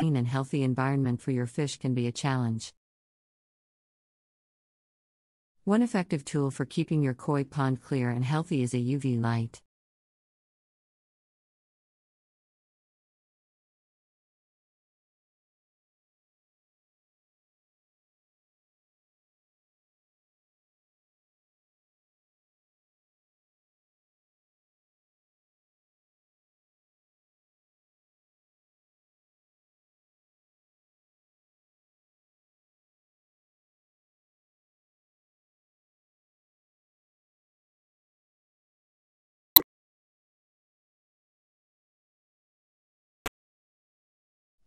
clean and healthy environment for your fish can be a challenge. One effective tool for keeping your koi pond clear and healthy is a UV light.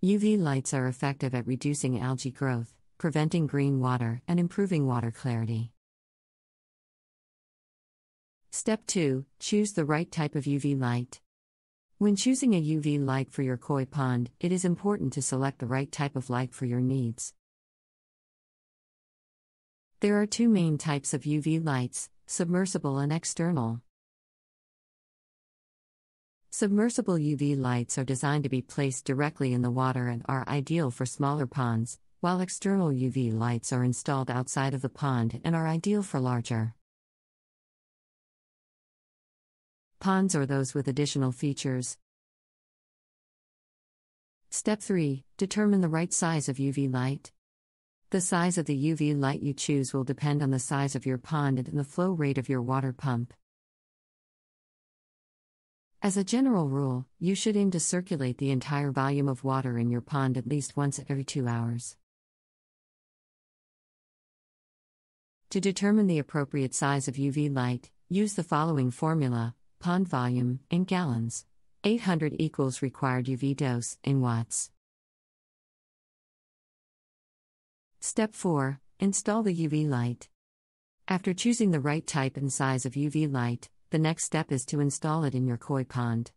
UV lights are effective at reducing algae growth, preventing green water, and improving water clarity. Step 2. Choose the right type of UV light. When choosing a UV light for your koi pond, it is important to select the right type of light for your needs. There are two main types of UV lights, submersible and external. Submersible UV lights are designed to be placed directly in the water and are ideal for smaller ponds, while external UV lights are installed outside of the pond and are ideal for larger ponds or those with additional features. Step 3. Determine the right size of UV light. The size of the UV light you choose will depend on the size of your pond and the flow rate of your water pump. As a general rule, you should aim to circulate the entire volume of water in your pond at least once every 2 hours. To determine the appropriate size of UV light, use the following formula: pond volume, in gallons, 800 equals required UV dose, in watts. Step 4. Install the UV light. After choosing the right type and size of UV light, the next step is to install it in your koi pond.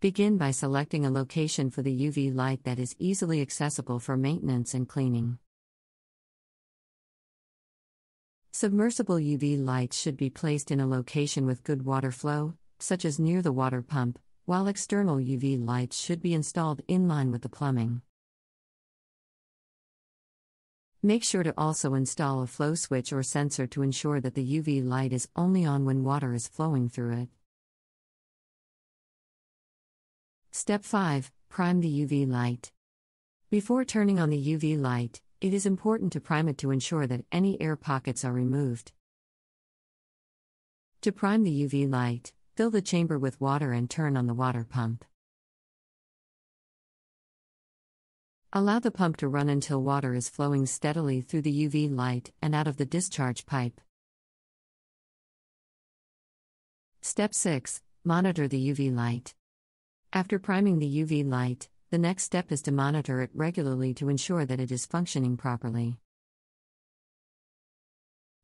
Begin by selecting a location for the UV light that is easily accessible for maintenance and cleaning. Submersible UV lights should be placed in a location with good water flow, such as near the water pump, while external UV lights should be installed in line with the plumbing. Make sure to also install a flow switch or sensor to ensure that the UV light is only on when water is flowing through it. Step 5. Prime the UV light. Before turning on the UV light, it is important to prime it to ensure that any air pockets are removed. To prime the UV light, fill the chamber with water and turn on the water pump. Allow the pump to run until water is flowing steadily through the UV light and out of the discharge pipe. Step 6. Monitor the UV light. After priming the UV light, the next step is to monitor it regularly to ensure that it is functioning properly.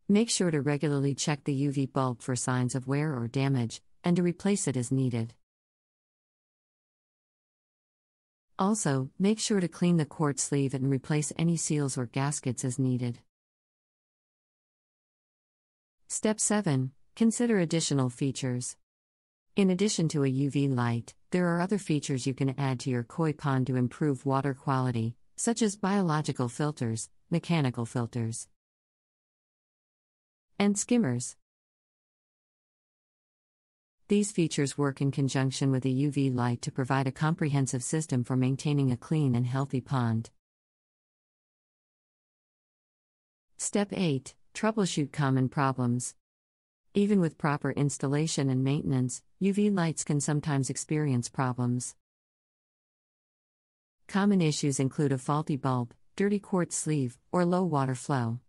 Make sure to regularly check the UV bulb for signs of wear or damage, and to replace it as needed. Also, make sure to clean the quart sleeve and replace any seals or gaskets as needed. Step 7. Consider additional features. In addition to a UV light, there are other features you can add to your koi pond to improve water quality, such as biological filters, mechanical filters, and skimmers. These features work in conjunction with a UV light to provide a comprehensive system for maintaining a clean and healthy pond. Step 8. Troubleshoot common problems. Even with proper installation and maintenance, UV lights can sometimes experience problems. Common issues include a faulty bulb, dirty quart sleeve, or low water flow.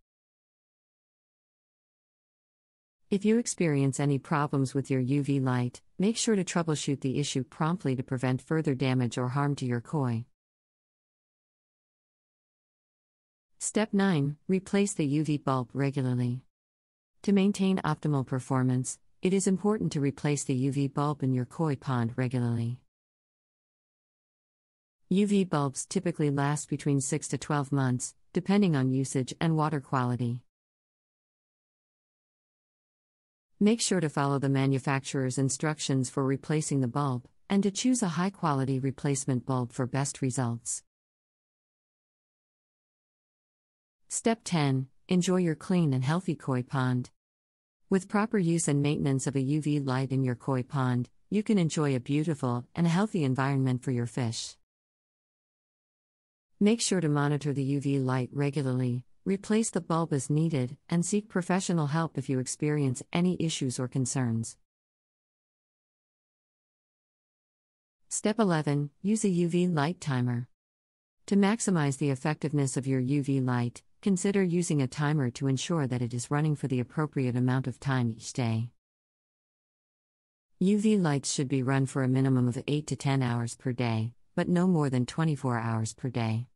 If you experience any problems with your UV light, make sure to troubleshoot the issue promptly to prevent further damage or harm to your koi. Step 9. Replace the UV bulb regularly. To maintain optimal performance, it is important to replace the UV bulb in your koi pond regularly. UV bulbs typically last between 6 to 12 months, depending on usage and water quality. Make sure to follow the manufacturer's instructions for replacing the bulb, and to choose a high-quality replacement bulb for best results. Step 10. Enjoy your clean and healthy koi pond. With proper use and maintenance of a UV light in your koi pond, you can enjoy a beautiful and healthy environment for your fish. Make sure to monitor the UV light regularly, replace the bulb as needed, and seek professional help if you experience any issues or concerns. Step 11. Use a UV light timer. To maximize the effectiveness of your UV light, consider using a timer to ensure that it is running for the appropriate amount of time each day. UV lights should be run for a minimum of 8 to 10 hours per day, but no more than 24 hours per day.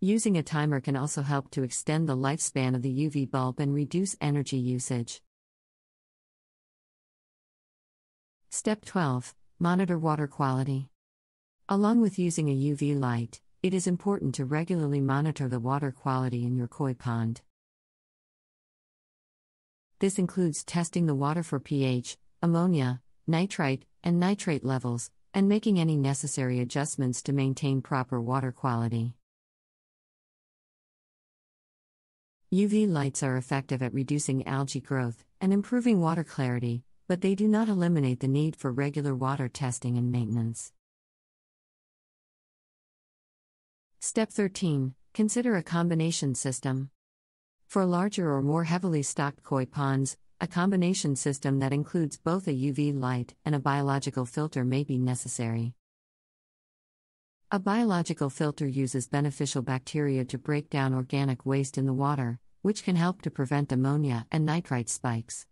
Using a timer can also help to extend the lifespan of the UV bulb and reduce energy usage. Step 12. Monitor water quality. Along with using a UV light, it is important to regularly monitor the water quality in your koi pond. This includes testing the water for pH, ammonia, nitrite, and nitrate levels, and making any necessary adjustments to maintain proper water quality. UV lights are effective at reducing algae growth and improving water clarity, but they do not eliminate the need for regular water testing and maintenance. Step 13. Consider a combination system. For larger or more heavily stocked koi ponds, a combination system that includes both a UV light and a biological filter may be necessary. A biological filter uses beneficial bacteria to break down organic waste in the water, which can help to prevent ammonia and nitrite spikes.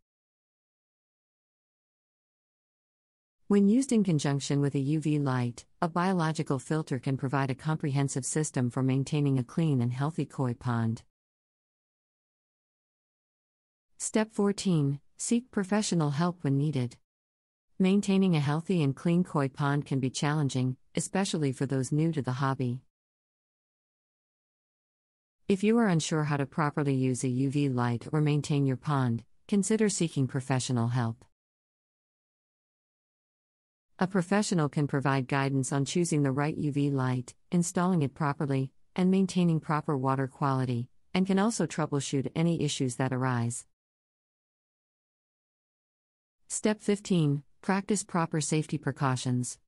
When used in conjunction with a UV light, a biological filter can provide a comprehensive system for maintaining a clean and healthy koi pond. Step 14. Seek professional help when needed. Maintaining a healthy and clean koi pond can be challenging, especially for those new to the hobby. If you are unsure how to properly use a UV light or maintain your pond, consider seeking professional help. A professional can provide guidance on choosing the right UV light, installing it properly, and maintaining proper water quality, and can also troubleshoot any issues that arise. Step 15. Practice proper safety precautions.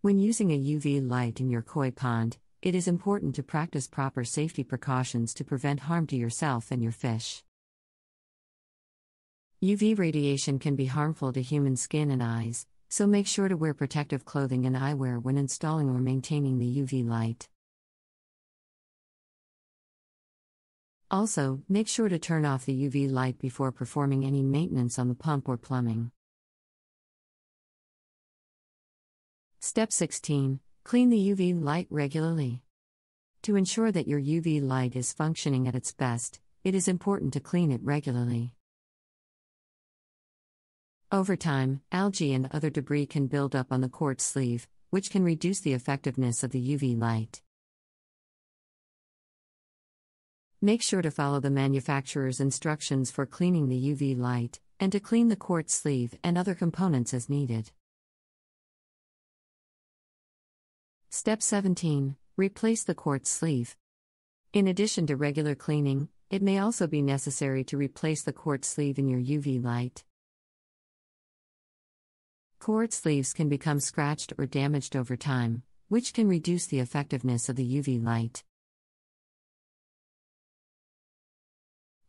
When using a UV light in your koi pond, it is important to practice proper safety precautions to prevent harm to yourself and your fish. UV radiation can be harmful to human skin and eyes, so make sure to wear protective clothing and eyewear when installing or maintaining the UV light. Also, make sure to turn off the UV light before performing any maintenance on the pump or plumbing. Step 16. Clean the UV light regularly. To ensure that your UV light is functioning at its best, it is important to clean it regularly. Over time, algae and other debris can build up on the quartz sleeve, which can reduce the effectiveness of the UV light. Make sure to follow the manufacturer's instructions for cleaning the UV light, and to clean the quartz sleeve and other components as needed. Step 17. Replace the quartz sleeve. In addition to regular cleaning, it may also be necessary to replace the quartz sleeve in your UV light. Quartz sleeves can become scratched or damaged over time, which can reduce the effectiveness of the UV light.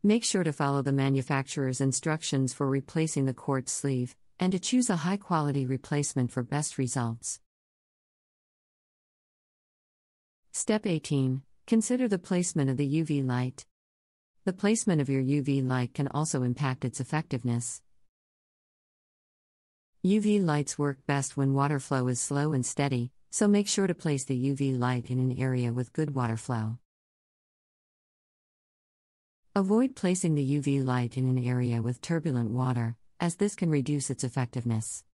Make sure to follow the manufacturer's instructions for replacing the quartz sleeve, and to choose a high-quality replacement for best results. Step 18. Consider the placement of the UV light. The placement of your UV light can also impact its effectiveness. UV lights work best when water flow is slow and steady, so make sure to place the UV light in an area with good water flow. Avoid placing the UV light in an area with turbulent water, as this can reduce its effectiveness.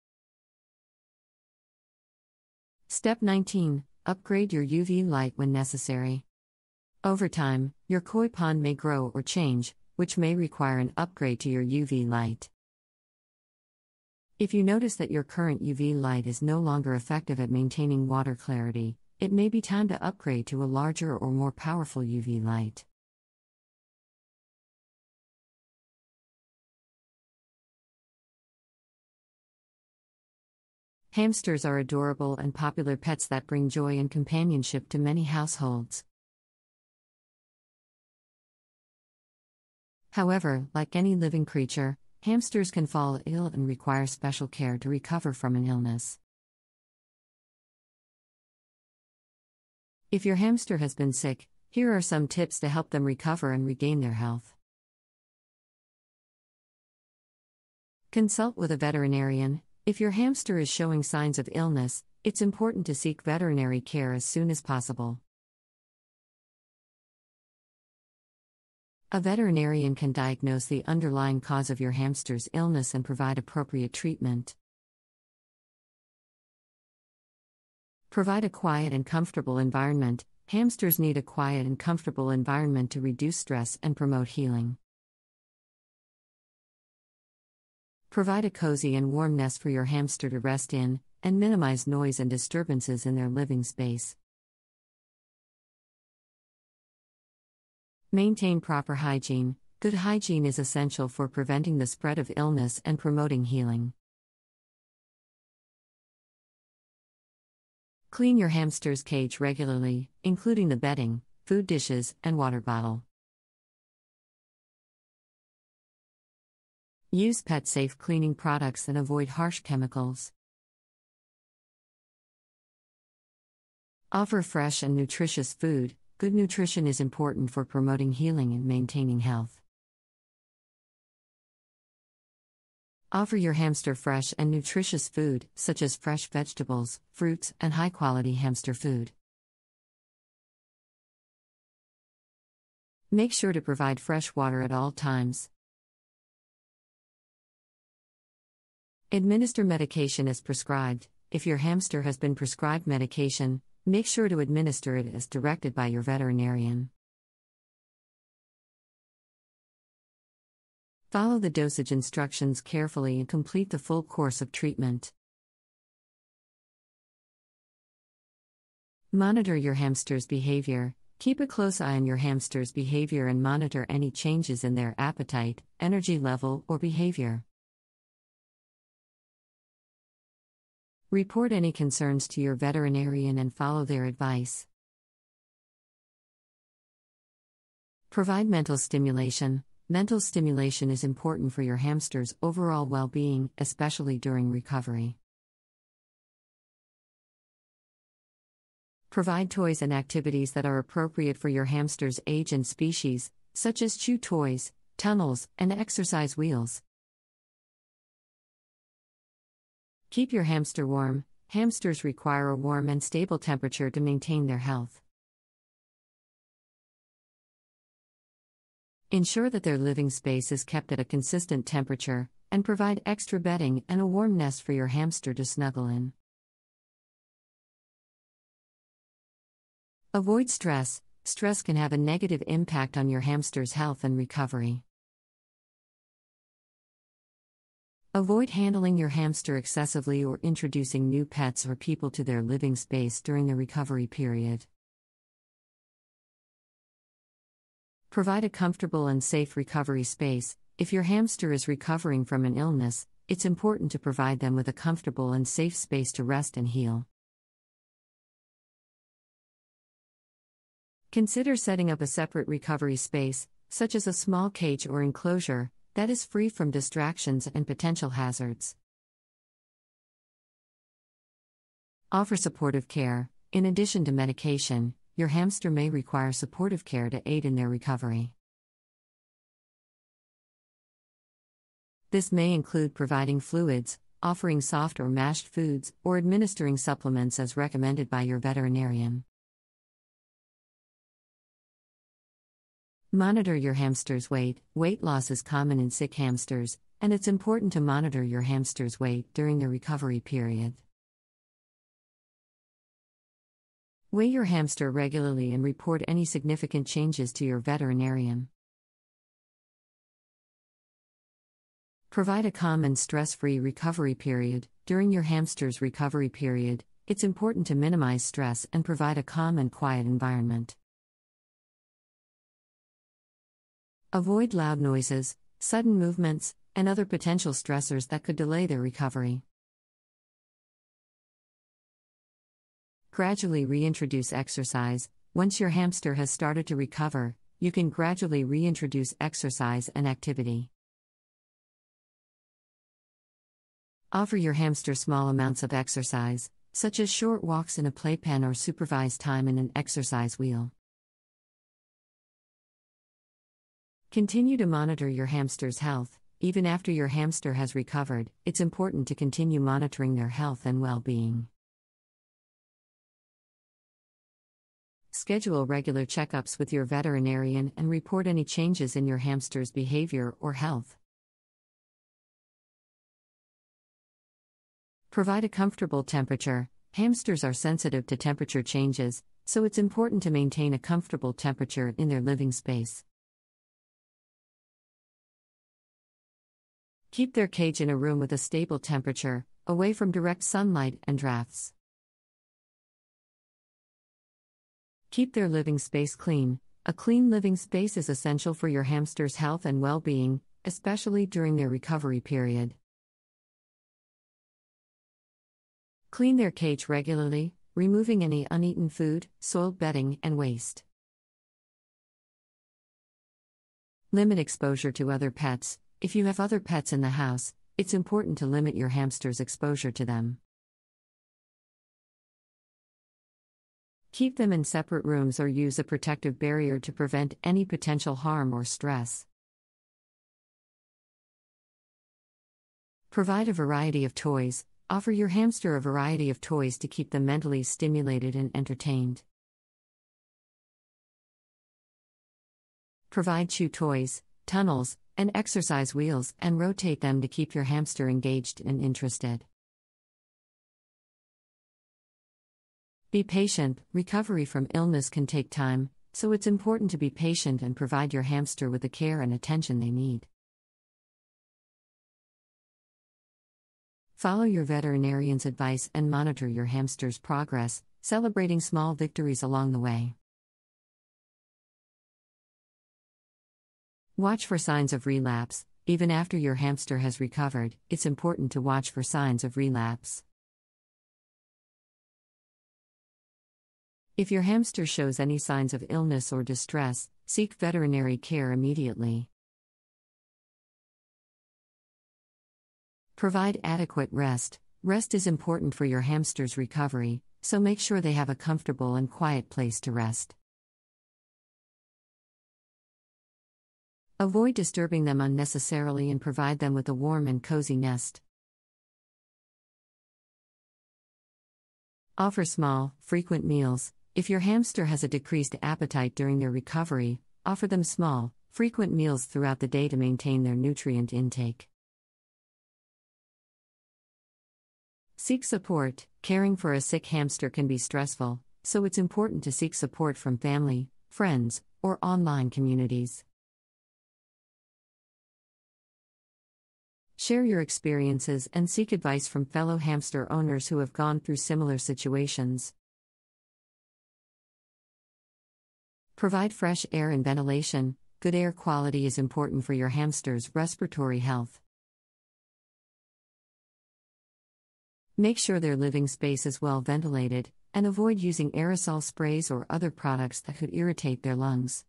Step 19. Upgrade your UV light when necessary. Over time, your koi pond may grow or change, which may require an upgrade to your UV light. If you notice that your current UV light is no longer effective at maintaining water clarity, it may be time to upgrade to a larger or more powerful UV light. Hamsters are adorable and popular pets that bring joy and companionship to many households. However, like any living creature, hamsters can fall ill and require special care to recover from an illness. If your hamster has been sick, here are some tips to help them recover and regain their health. Consult with a veterinarian. If your hamster is showing signs of illness, it's important to seek veterinary care as soon as possible. A veterinarian can diagnose the underlying cause of your hamster's illness and provide appropriate treatment. Provide a quiet and comfortable environment. Hamsters need a quiet and comfortable environment to reduce stress and promote healing. Provide a cozy and warm nest for your hamster to rest in, and minimize noise and disturbances in their living space. Maintain proper hygiene. Good hygiene is essential for preventing the spread of illness and promoting healing. Clean your hamster's cage regularly, including the bedding, food dishes, and water bottle. Use pet-safe cleaning products and avoid harsh chemicals. Offer fresh and nutritious food. Good nutrition is important for promoting healing and maintaining health. Offer your hamster fresh and nutritious food, such as fresh vegetables, fruits, and high-quality hamster food. Make sure to provide fresh water at all times. Administer medication as prescribed. If your hamster has been prescribed medication, make sure to administer it as directed by your veterinarian. Follow the dosage instructions carefully and complete the full course of treatment. Monitor your hamster's behavior. Keep a close eye on your hamster's behavior and monitor any changes in their appetite, energy level, or behavior. Report any concerns to your veterinarian and follow their advice. Provide mental stimulation. Mental stimulation is important for your hamster's overall well-being, especially during recovery. Provide toys and activities that are appropriate for your hamster's age and species, such as chew toys, tunnels, and exercise wheels. Keep your hamster warm. Hamsters require a warm and stable temperature to maintain their health. Ensure that their living space is kept at a consistent temperature, and provide extra bedding and a warm nest for your hamster to snuggle in. Avoid stress. Stress can have a negative impact on your hamster's health and recovery. Avoid handling your hamster excessively or introducing new pets or people to their living space during the recovery period. Provide a comfortable and safe recovery space. If your hamster is recovering from an illness, it's important to provide them with a comfortable and safe space to rest and heal. Consider setting up a separate recovery space, such as a small cage or enclosure, that is free from distractions and potential hazards. Offer supportive care. In addition to medication, your hamster may require supportive care to aid in their recovery. This may include providing fluids, offering soft or mashed foods, or administering supplements as recommended by your veterinarian. Monitor your hamster's weight. Weight loss is common in sick hamsters, and it's important to monitor your hamster's weight during the recovery period. Weigh your hamster regularly and report any significant changes to your veterinarian. Provide a calm and stress-free recovery period. During your hamster's recovery period, it's important to minimize stress and provide a calm and quiet environment. Avoid loud noises, sudden movements, and other potential stressors that could delay their recovery. Gradually reintroduce exercise. Once your hamster has started to recover, you can gradually reintroduce exercise and activity. Offer your hamster small amounts of exercise, such as short walks in a playpen or supervised time in an exercise wheel. Continue to monitor your hamster's health. Even after your hamster has recovered, it's important to continue monitoring their health and well-being. Schedule regular checkups with your veterinarian and report any changes in your hamster's behavior or health. Provide a comfortable temperature. Hamsters are sensitive to temperature changes, so it's important to maintain a comfortable temperature in their living space. Keep their cage in a room with a stable temperature, away from direct sunlight and drafts. Keep their living space clean. A clean living space is essential for your hamster's health and well-being, especially during their recovery period. Clean their cage regularly, removing any uneaten food, soiled bedding, and waste. Limit exposure to other pets. If you have other pets in the house, it's important to limit your hamster's exposure to them. Keep them in separate rooms or use a protective barrier to prevent any potential harm or stress. Provide a variety of toys. Offer your hamster a variety of toys to keep them mentally stimulated and entertained. Provide chew toys, tunnels, and exercise wheels, and rotate them to keep your hamster engaged and interested. Be patient. Recovery from illness can take time, so it's important to be patient and provide your hamster with the care and attention they need. Follow your veterinarian's advice and monitor your hamster's progress, celebrating small victories along the way. Watch for signs of relapse. Even after your hamster has recovered, it's important to watch for signs of relapse. If your hamster shows any signs of illness or distress, seek veterinary care immediately. Provide adequate rest. Rest is important for your hamster's recovery, so make sure they have a comfortable and quiet place to rest. Avoid disturbing them unnecessarily and provide them with a warm and cozy nest. Offer small, frequent meals. If your hamster has a decreased appetite during their recovery, offer them small, frequent meals throughout the day to maintain their nutrient intake. Seek support. Caring for a sick hamster can be stressful, so it's important to seek support from family, friends, or online communities. Share your experiences and seek advice from fellow hamster owners who have gone through similar situations. Provide fresh air and ventilation. Good air quality is important for your hamster's respiratory health. Make sure their living space is well ventilated, and avoid using aerosol sprays or other products that could irritate their lungs.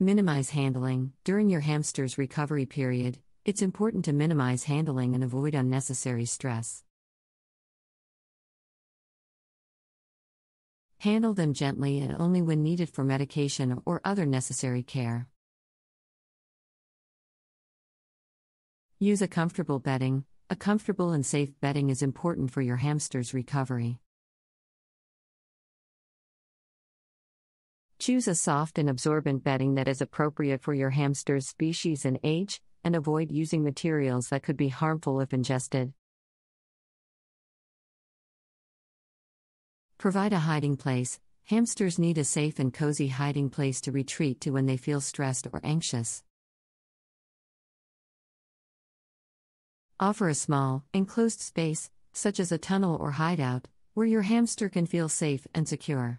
Minimize handling. During your hamster's recovery period, it's important to minimize handling and avoid unnecessary stress. Handle them gently and only when needed for medication or other necessary care. Use a comfortable bedding. A comfortable and safe bedding is important for your hamster's recovery. Choose a soft and absorbent bedding that is appropriate for your hamster's species and age, and avoid using materials that could be harmful if ingested. Provide a hiding place. Hamsters need a safe and cozy hiding place to retreat to when they feel stressed or anxious. Offer a small, enclosed space, such as a tunnel or hideout, where your hamster can feel safe and secure.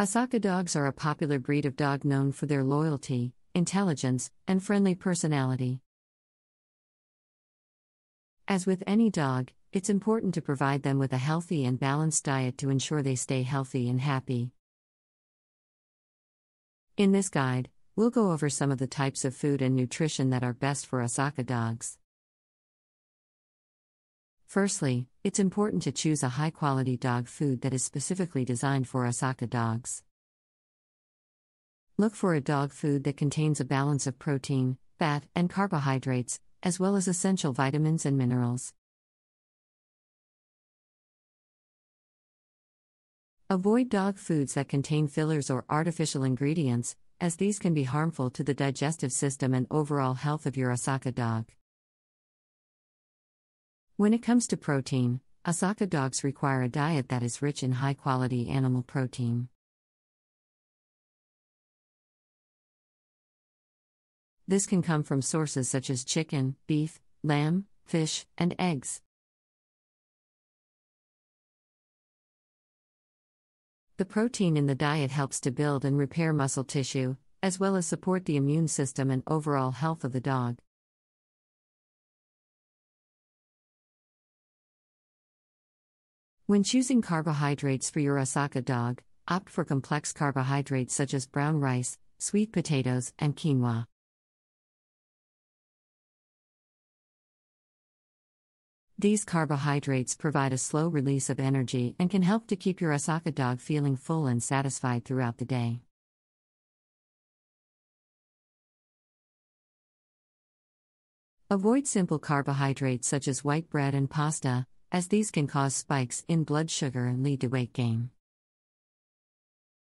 Osaka dogs are a popular breed of dog known for their loyalty, intelligence, and friendly personality. As with any dog, it's important to provide them with a healthy and balanced diet to ensure they stay healthy and happy. In this guide, we'll go over some of the types of food and nutrition that are best for Osaka dogs. Firstly, it's important to choose a high-quality dog food that is specifically designed for Osaka dogs. Look for a dog food that contains a balance of protein, fat, and carbohydrates, as well as essential vitamins and minerals. Avoid dog foods that contain fillers or artificial ingredients, as these can be harmful to the digestive system and overall health of your Osaka dog. When it comes to protein, Osaka dogs require a diet that is rich in high-quality animal protein. This can come from sources such as chicken, beef, lamb, fish, and eggs. The protein in the diet helps to build and repair muscle tissue, as well as support the immune system and overall health of the dog. When choosing carbohydrates for your Osaka dog, opt for complex carbohydrates such as brown rice, sweet potatoes, and quinoa. These carbohydrates provide a slow release of energy and can help to keep your Osaka dog feeling full and satisfied throughout the day. Avoid simple carbohydrates such as white bread and pasta, as these can cause spikes in blood sugar and lead to weight gain.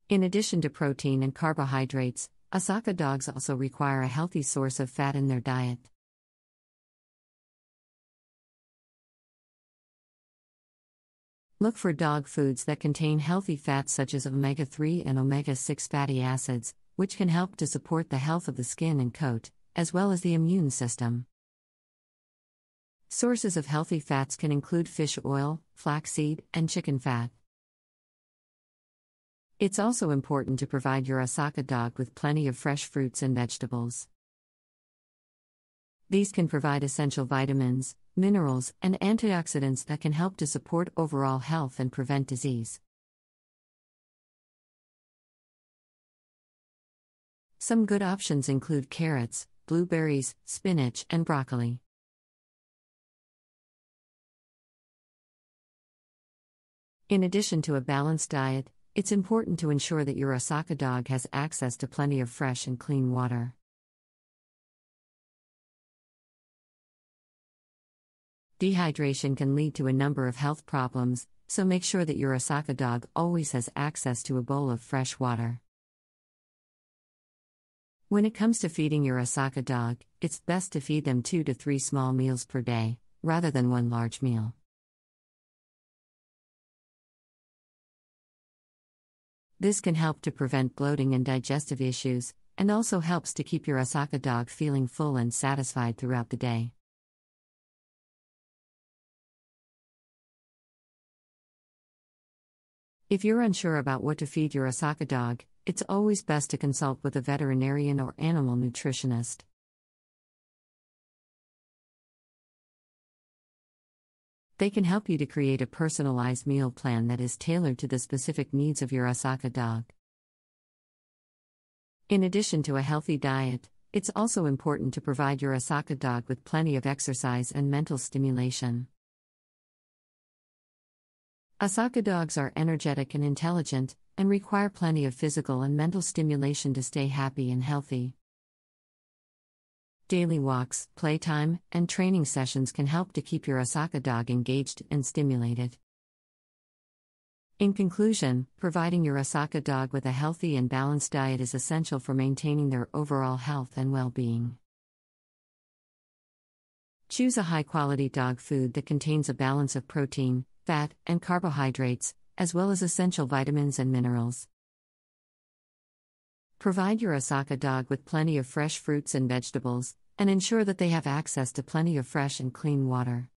In addition to protein and carbohydrates, Osaka dogs also require a healthy source of fat in their diet. Look for dog foods that contain healthy fats such as omega-3 and omega-6 fatty acids, which can help to support the health of the skin and coat, as well as the immune system. Sources of healthy fats can include fish oil, flaxseed, and chicken fat. It's also important to provide your Osaka dog with plenty of fresh fruits and vegetables. These can provide essential vitamins, minerals, and antioxidants that can help to support overall health and prevent disease. Some good options include carrots, blueberries, spinach, and broccoli. In addition to a balanced diet, it's important to ensure that your Osaka dog has access to plenty of fresh and clean water. Dehydration can lead to a number of health problems, so make sure that your Osaka dog always has access to a bowl of fresh water. When it comes to feeding your Osaka dog, it's best to feed them 2 to 3 small meals per day, rather than one large meal. This can help to prevent bloating and digestive issues, and also helps to keep your Osaka dog feeling full and satisfied throughout the day. If you're unsure about what to feed your Osaka dog, it's always best to consult with a veterinarian or animal nutritionist. They can help you to create a personalized meal plan that is tailored to the specific needs of your Osaka dog. In addition to a healthy diet, it's also important to provide your Osaka dog with plenty of exercise and mental stimulation. Osaka dogs are energetic and intelligent, and require plenty of physical and mental stimulation to stay happy and healthy. Daily walks, playtime, and training sessions can help to keep your Osaka dog engaged and stimulated. In conclusion, providing your Osaka dog with a healthy and balanced diet is essential for maintaining their overall health and well-being. Choose a high-quality dog food that contains a balance of protein, fat, and carbohydrates, as well as essential vitamins and minerals. Provide your Osaka dog with plenty of fresh fruits and vegetables, and ensure that they have access to plenty of fresh and clean water.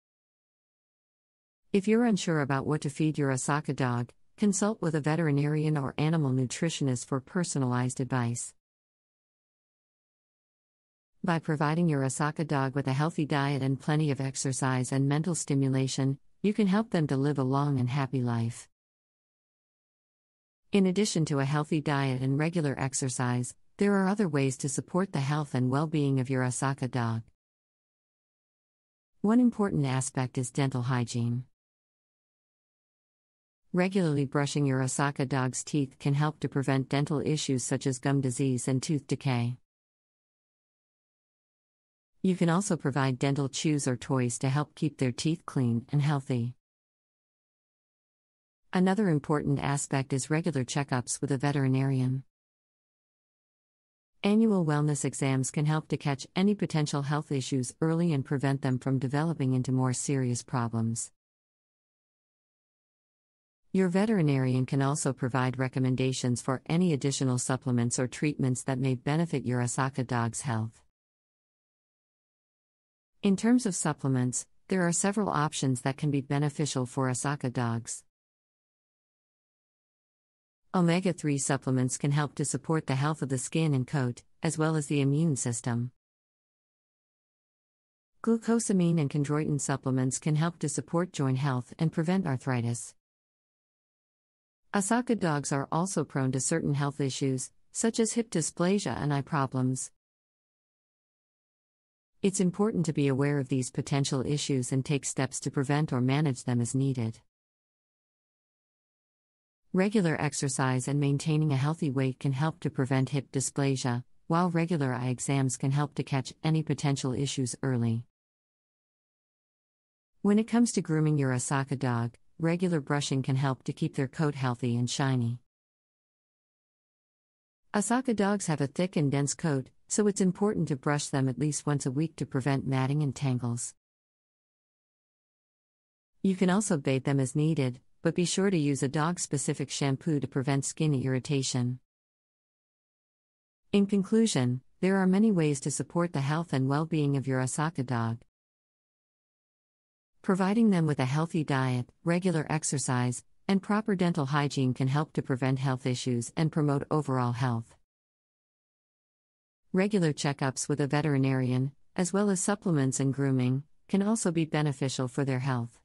If you're unsure about what to feed your Osaka dog, consult with a veterinarian or animal nutritionist for personalized advice. By providing your Osaka dog with a healthy diet and plenty of exercise and mental stimulation, you can help them to live a long and happy life. In addition to a healthy diet and regular exercise, there are other ways to support the health and well-being of your Osaka dog. One important aspect is dental hygiene. Regularly brushing your Osaka dog's teeth can help to prevent dental issues such as gum disease and tooth decay. You can also provide dental chews or toys to help keep their teeth clean and healthy. Another important aspect is regular checkups with a veterinarian. Annual wellness exams can help to catch any potential health issues early and prevent them from developing into more serious problems. Your veterinarian can also provide recommendations for any additional supplements or treatments that may benefit your Osaka dog's health. In terms of supplements, there are several options that can be beneficial for Osaka dogs. Omega-3 supplements can help to support the health of the skin and coat, as well as the immune system. Glucosamine and chondroitin supplements can help to support joint health and prevent arthritis. Osaka dogs are also prone to certain health issues, such as hip dysplasia and eye problems. It's important to be aware of these potential issues and take steps to prevent or manage them as needed. Regular exercise and maintaining a healthy weight can help to prevent hip dysplasia, while regular eye exams can help to catch any potential issues early. When it comes to grooming your Osaka dog, regular brushing can help to keep their coat healthy and shiny. Osaka dogs have a thick and dense coat, so it's important to brush them at least once a week to prevent matting and tangles. You can also bathe them as needed, but be sure to use a dog-specific shampoo to prevent skin irritation. In conclusion, there are many ways to support the health and well-being of your Osaka dog. Providing them with a healthy diet, regular exercise, and proper dental hygiene can help to prevent health issues and promote overall health. Regular checkups with a veterinarian, as well as supplements and grooming, can also be beneficial for their health.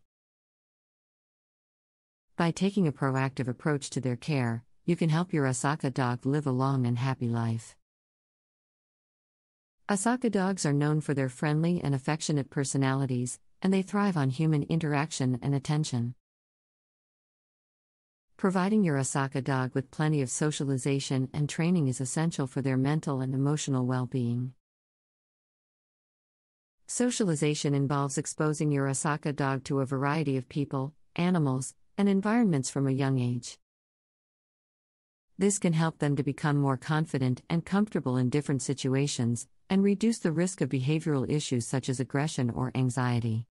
By taking a proactive approach to their care, you can help your Osaka dog live a long and happy life. Osaka dogs are known for their friendly and affectionate personalities, and they thrive on human interaction and attention. Providing your Osaka dog with plenty of socialization and training is essential for their mental and emotional well-being. Socialization involves exposing your Osaka dog to a variety of people, animals, and environments from a young age. This can help them to become more confident and comfortable in different situations, and reduce the risk of behavioral issues such as aggression or anxiety.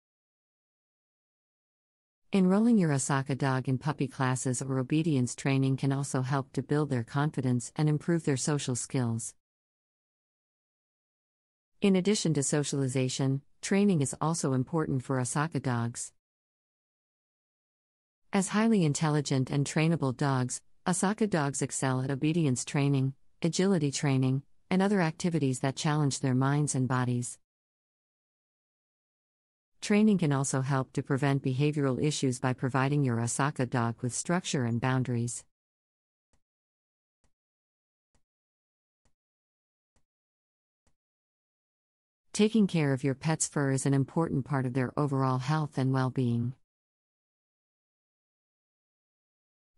Enrolling your Osaka dog in puppy classes or obedience training can also help to build their confidence and improve their social skills. In addition to socialization, training is also important for Osaka dogs. As highly intelligent and trainable dogs, Osaka dogs excel at obedience training, agility training, and other activities that challenge their minds and bodies. Training can also help to prevent behavioral issues by providing your Osaka dog with structure and boundaries. Taking care of your pet's fur is an important part of their overall health and well-being.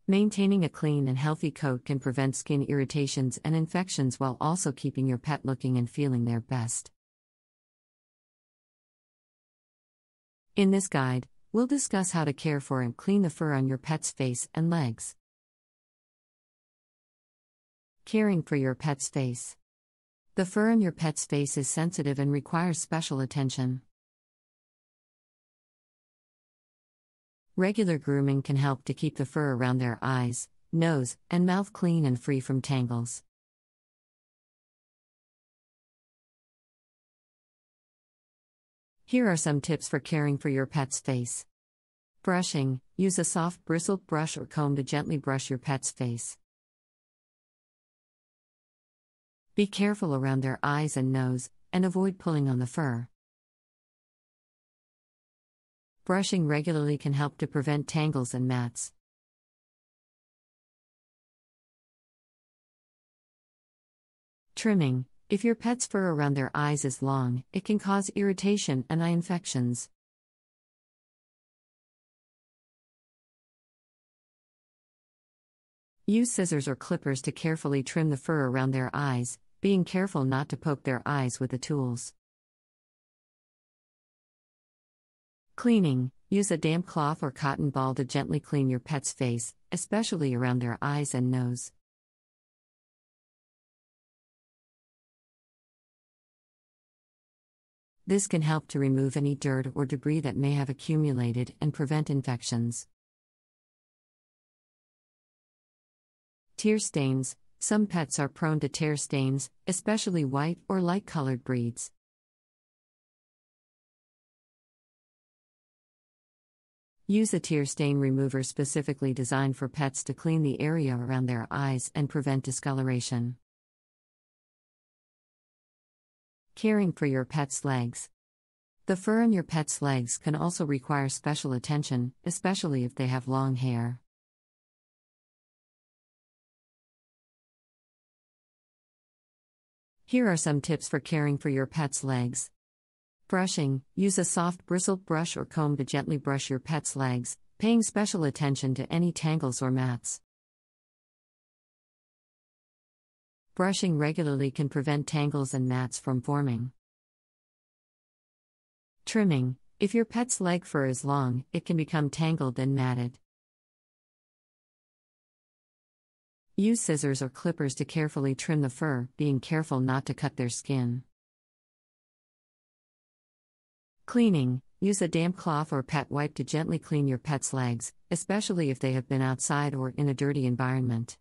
Maintaining a clean and healthy coat can prevent skin irritations and infections while also keeping your pet looking and feeling their best. In this guide, we'll discuss how to care for and clean the fur on your pet's face and legs. Caring for your pet's face. The fur on your pet's face is sensitive and requires special attention. Regular grooming can help to keep the fur around their eyes, nose, and mouth clean and free from tangles. Here are some tips for caring for your pet's face. Brushing. Use a soft bristled brush or comb to gently brush your pet's face. Be careful around their eyes and nose, and avoid pulling on the fur. Brushing regularly can help to prevent tangles and mats. Trimming. If your pet's fur around their eyes is long, it can cause irritation and eye infections. Use scissors or clippers to carefully trim the fur around their eyes, being careful not to poke their eyes with the tools. Cleaning. Use a damp cloth or cotton ball to gently clean your pet's face, especially around their eyes and nose. This can help to remove any dirt or debris that may have accumulated and prevent infections. Tear stains. Some pets are prone to tear stains, especially white or light-colored breeds. Use a tear stain remover specifically designed for pets to clean the area around their eyes and prevent discoloration. Caring for your pet's legs. The fur on your pet's legs can also require special attention, especially if they have long hair. Here are some tips for caring for your pet's legs. Brushing. Use a soft bristled brush or comb to gently brush your pet's legs, paying special attention to any tangles or mats. Brushing regularly can prevent tangles and mats from forming. Trimming. If your pet's leg fur is long, it can become tangled and matted. Use scissors or clippers to carefully trim the fur, being careful not to cut their skin. Cleaning. Use a damp cloth or pet wipe to gently clean your pet's legs, especially if they have been outside or in a dirty environment.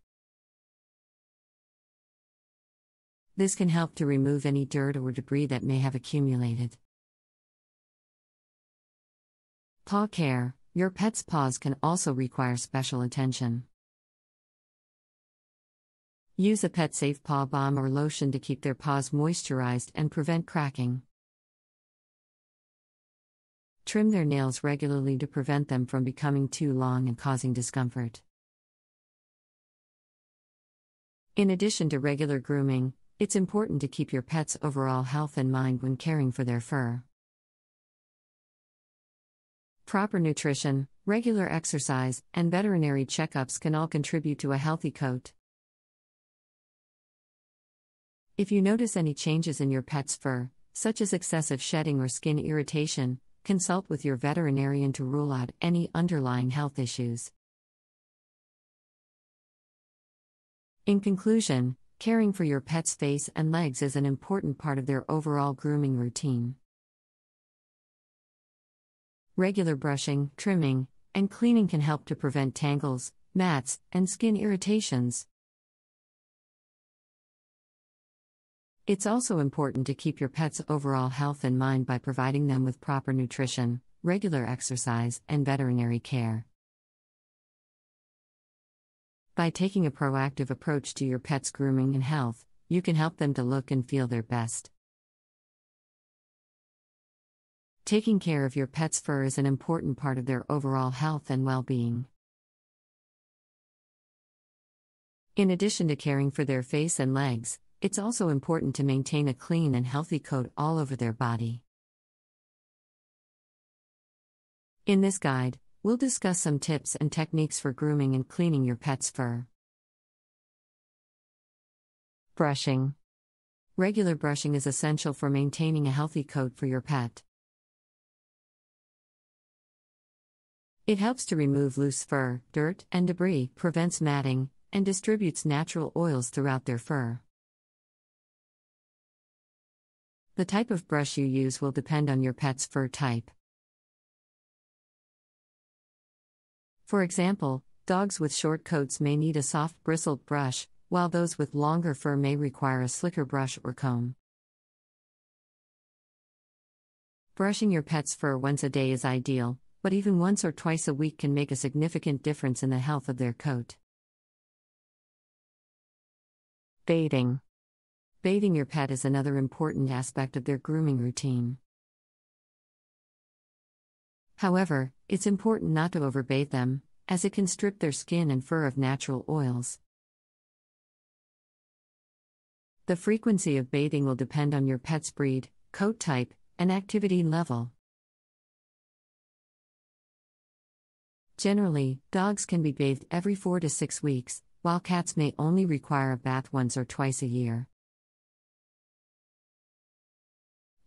This can help to remove any dirt or debris that may have accumulated. Paw care. Your pet's paws can also require special attention. Use a pet-safe paw balm or lotion to keep their paws moisturized and prevent cracking. Trim their nails regularly to prevent them from becoming too long and causing discomfort. In addition to regular grooming, it's important to keep your pet's overall health in mind when caring for their fur. Proper nutrition, regular exercise, and veterinary checkups can all contribute to a healthy coat. If you notice any changes in your pet's fur, such as excessive shedding or skin irritation, consult with your veterinarian to rule out any underlying health issues. In conclusion, caring for your pet's face and legs is an important part of their overall grooming routine. Regular brushing, trimming, and cleaning can help to prevent tangles, mats, and skin irritations. It's also important to keep your pet's overall health in mind by providing them with proper nutrition, regular exercise, and veterinary care. By taking a proactive approach to your pet's grooming and health, you can help them to look and feel their best. Taking care of your pet's fur is an important part of their overall health and well-being. In addition to caring for their face and legs, it's also important to maintain a clean and healthy coat all over their body. In this guide, we'll discuss some tips and techniques for grooming and cleaning your pet's fur. Brushing. Regular brushing is essential for maintaining a healthy coat for your pet. It helps to remove loose fur, dirt, and debris, prevents matting, and distributes natural oils throughout their fur. The type of brush you use will depend on your pet's fur type. For example, dogs with short coats may need a soft bristled brush, while those with longer fur may require a slicker brush or comb. Brushing your pet's fur once a day is ideal, but even once or twice a week can make a significant difference in the health of their coat. Bathing. Bathing your pet is another important aspect of their grooming routine. However, it's important not to overbathe them, as it can strip their skin and fur of natural oils. The frequency of bathing will depend on your pet's breed, coat type, and activity level. Generally, dogs can be bathed every 4 to 6 weeks, while cats may only require a bath once or twice a year.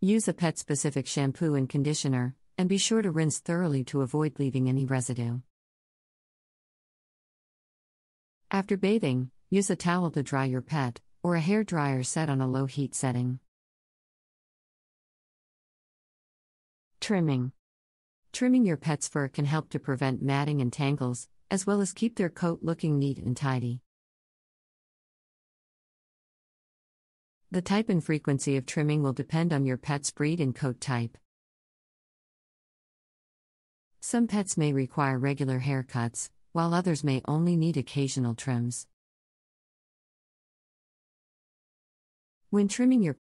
Use a pet-specific shampoo and conditioner, and be sure to rinse thoroughly to avoid leaving any residue. After bathing, use a towel to dry your pet, or a hair dryer set on a low heat setting. Trimming. Trimming your pet's fur can help to prevent matting and tangles, as well as keep their coat looking neat and tidy. The type and frequency of trimming will depend on your pet's breed and coat type. Some pets may require regular haircuts, while others may only need occasional trims. When trimming your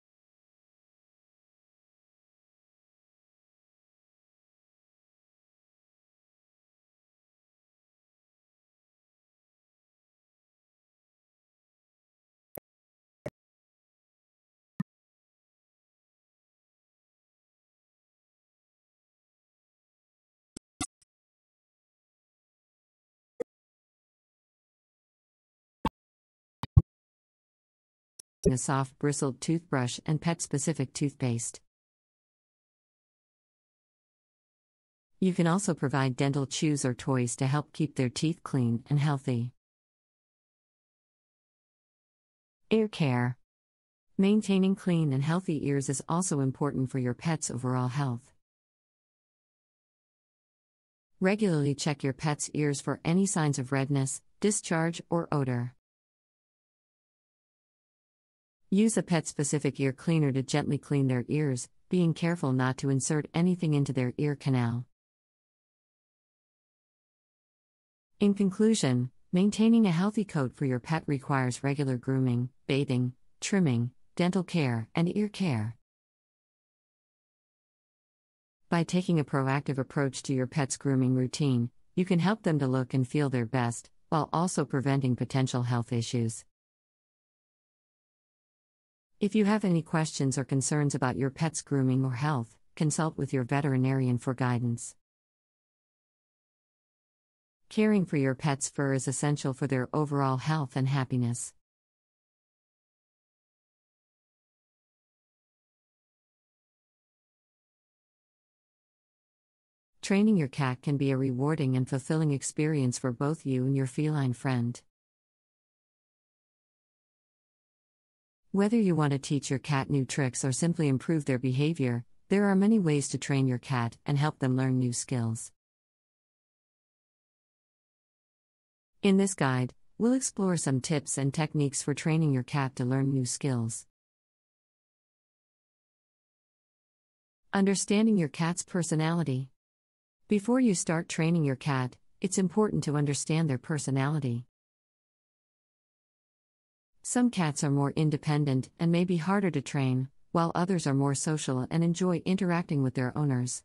a soft bristled toothbrush and pet-specific toothpaste. You can also provide dental chews or toys to help keep their teeth clean and healthy. Ear care. Maintaining clean and healthy ears is also important for your pet's overall health. Regularly check your pet's ears for any signs of redness, discharge, or odor. Use a pet-specific ear cleaner to gently clean their ears, being careful not to insert anything into their ear canal. In conclusion, maintaining a healthy coat for your pet requires regular grooming, bathing, trimming, dental care, and ear care. By taking a proactive approach to your pet's grooming routine, you can help them to look and feel their best, while also preventing potential health issues. If you have any questions or concerns about your pet's grooming or health, consult with your veterinarian for guidance. Caring for your pet's fur is essential for their overall health and happiness. Training your cat can be a rewarding and fulfilling experience for both you and your feline friend. Whether you want to teach your cat new tricks or simply improve their behavior, there are many ways to train your cat and help them learn new skills. In this guide, we'll explore some tips and techniques for training your cat to learn new skills. Understanding your cat's personality. Before you start training your cat, it's important to understand their personality. Some cats are more independent and may be harder to train, while others are more social and enjoy interacting with their owners.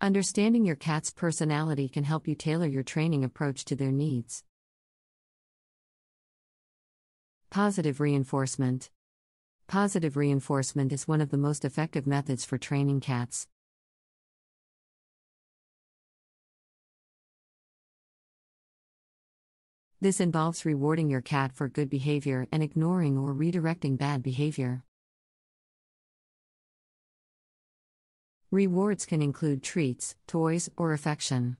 Understanding your cat's personality can help you tailor your training approach to their needs. Positive reinforcement. Positive reinforcement is one of the most effective methods for training cats. This involves rewarding your cat for good behavior and ignoring or redirecting bad behavior. Rewards can include treats, toys, or affection.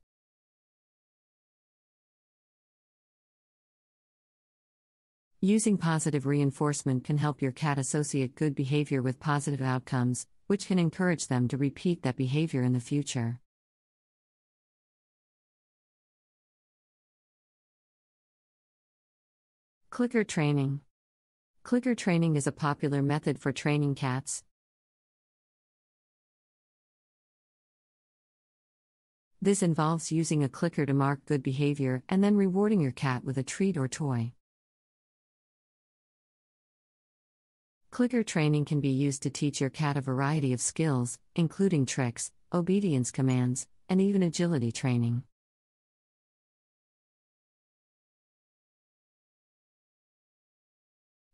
Using positive reinforcement can help your cat associate good behavior with positive outcomes, which can encourage them to repeat that behavior in the future. Clicker training. Clicker training is a popular method for training cats. This involves using a clicker to mark good behavior and then rewarding your cat with a treat or toy. Clicker training can be used to teach your cat a variety of skills, including tricks, obedience commands, and even agility training.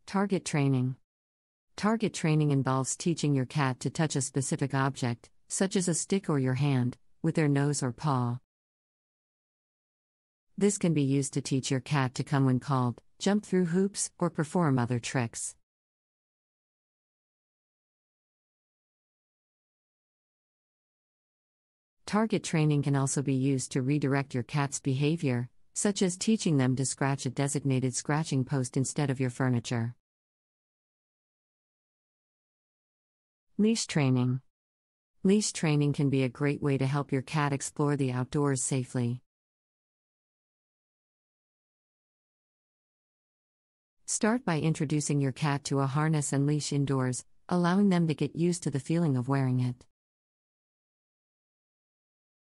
Target training. Target training involves teaching your cat to touch a specific object, such as a stick or your hand, with their nose or paw. This can be used to teach your cat to come when called, jump through hoops, or perform other tricks. Target training can also be used to redirect your cat's behavior, such as teaching them to scratch a designated scratching post instead of your furniture. Leash training. Leash training can be a great way to help your cat explore the outdoors safely. Start by introducing your cat to a harness and leash indoors, allowing them to get used to the feeling of wearing it.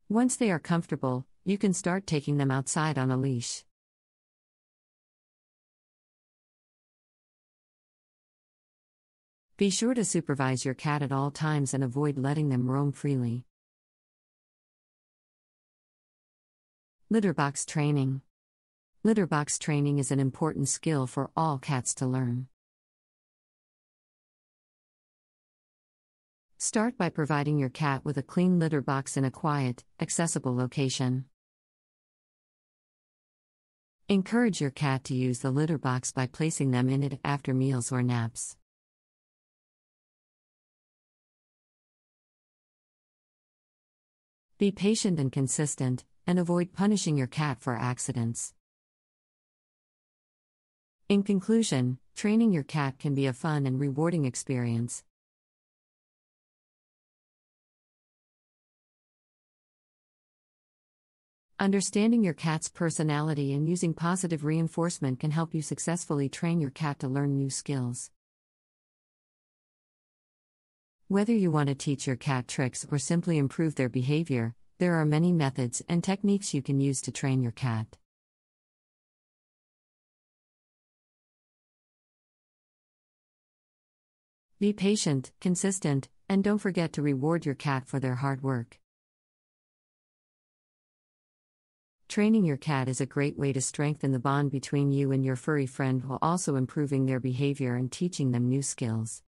Once they are comfortable, you can start taking them outside on a leash. Be sure to supervise your cat at all times and avoid letting them roam freely. Litter box training. Litter box training is an important skill for all cats to learn. Start by providing your cat with a clean litter box in a quiet, accessible location. Encourage your cat to use the litter box by placing them in it after meals or naps. Be patient and consistent, and avoid punishing your cat for accidents. In conclusion, training your cat can be a fun and rewarding experience. Understanding your cat's personality and using positive reinforcement can help you successfully train your cat to learn new skills. Whether you want to teach your cat tricks or simply improve their behavior, there are many methods and techniques you can use to train your cat. Be patient, consistent, and don't forget to reward your cat for their hard work. Training your cat is a great way to strengthen the bond between you and your furry friend while also improving their behavior and teaching them new skills.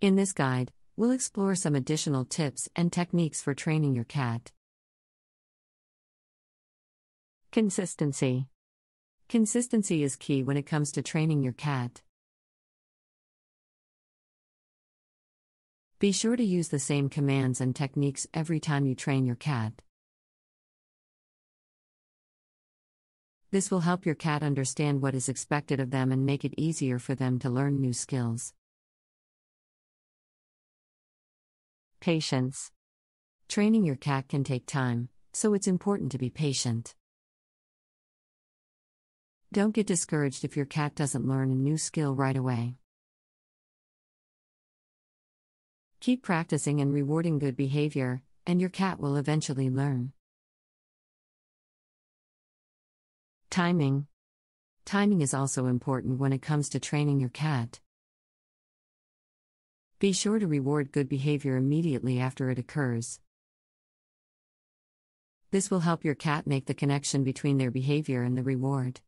In this guide, we'll explore some additional tips and techniques for training your cat. Consistency. Consistency is key when it comes to training your cat. Be sure to use the same commands and techniques every time you train your cat. This will help your cat understand what is expected of them and make it easier for them to learn new skills. Patience. Training your cat can take time, so it's important to be patient. Don't get discouraged if your cat doesn't learn a new skill right away. Keep practicing and rewarding good behavior, and your cat will eventually learn. Timing. Timing is also important when it comes to training your cat. Be sure to reward good behavior immediately after it occurs. This will help your cat make the connection between their behavior and the reward.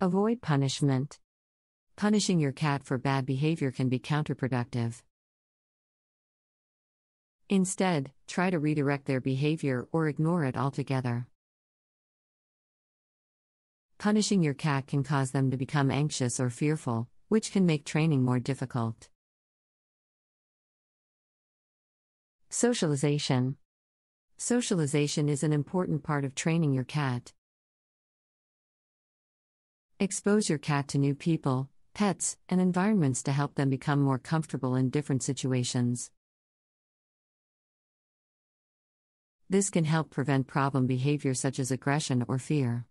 Avoid punishment. Punishing your cat for bad behavior can be counterproductive. Instead, try to redirect their behavior or ignore it altogether. Punishing your cat can cause them to become anxious or fearful, which can make training more difficult. Socialization. Socialization is an important part of training your cat. Expose your cat to new people, pets, and environments to help them become more comfortable in different situations. This can help prevent problem behavior such as aggression or fear.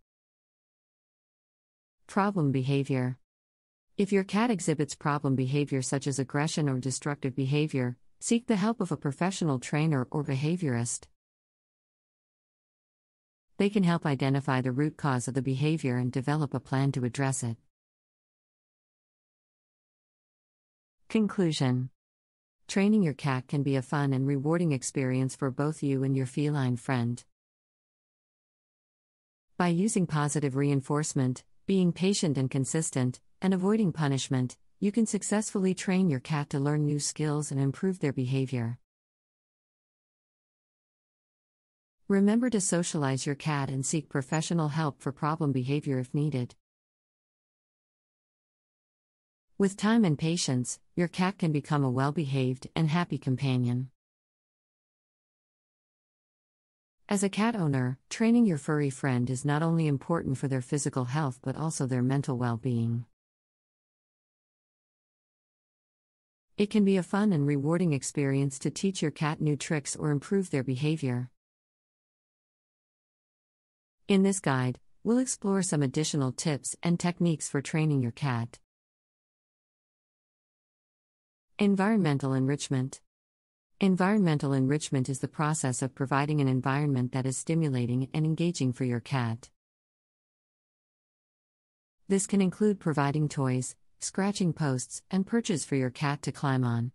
Problem behavior. If your cat exhibits problem behavior such as aggression or destructive behavior, seek the help of a professional trainer or behaviorist. They can help identify the root cause of the behavior and develop a plan to address it. Conclusion. Training your cat can be a fun and rewarding experience for both you and your feline friend. By using positive reinforcement, being patient and consistent, and avoiding punishment, you can successfully train your cat to learn new skills and improve their behavior. Remember to socialize your cat and seek professional help for problem behavior if needed. With time and patience, your cat can become a well-behaved and happy companion. As a cat owner, training your furry friend is not only important for their physical health but also their mental well-being. It can be a fun and rewarding experience to teach your cat new tricks or improve their behavior. In this guide, we'll explore some additional tips and techniques for training your cat. Environmental enrichment. Environmental enrichment is the process of providing an environment that is stimulating and engaging for your cat. This can include providing toys, scratching posts, and perches for your cat to climb on.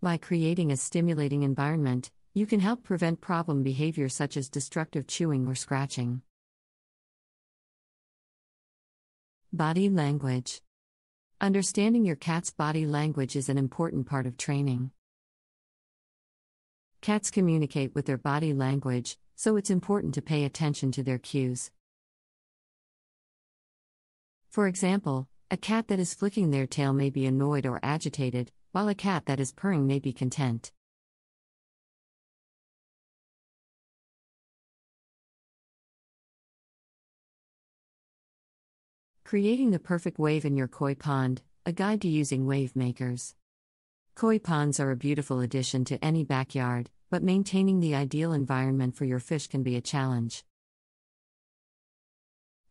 By creating a stimulating environment, you can help prevent problem behavior such as destructive chewing or scratching. Body language. Understanding your cat's body language is an important part of training. Cats communicate with their body language, so it's important to pay attention to their cues. For example, a cat that is flicking their tail may be annoyed or agitated, while a cat that is purring may be content. Creating the perfect wave in your koi pond, a guide to using wave makers. Koi ponds are a beautiful addition to any backyard, but maintaining the ideal environment for your fish can be a challenge.